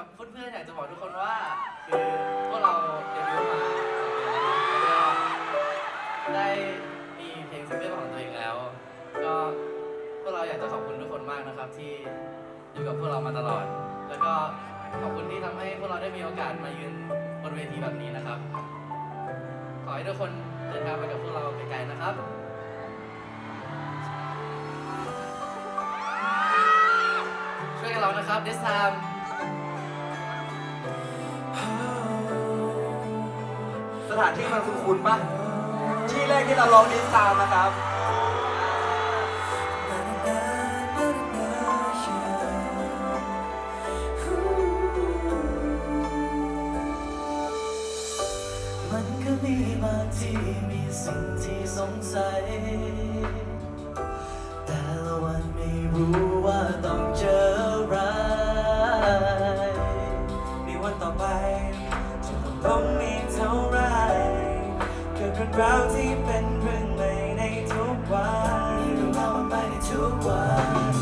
กับเพื่อนๆอยากจะบอกทุกคนว่าคือพวกเราเรียนรู้มาได้มีเพลงซิงเกิลของตัวเองแล้วก็พวกเราอยากจะขอบคุณทุกคนมากนะครับที่อยู่กับพวกเรามาตลอดแล้วก็ขอบคุณที่ทำให้พวกเราได้มีโอกาสมายืนบนเวทีแบบนี้นะครับขอให้ทุกคนเดินทางไปกับพวกเราไกลๆนะครับช่วยกันเรานะครับ This timeสถานที่มันคุ้นๆปะที่แรกที่เราลองThis timeนะครับมันก็มีบางทีมีสิ่งที่สงสัยแต่ละวันไม่รู้ว่าต้องเจออะไรในวันต่อไปจะต้องมีเท่าไรเกิดเรื่องราวที่เป็นเรื่องใหม่ในทุกวันมีเรื่องราวใหม่ในทุกวัน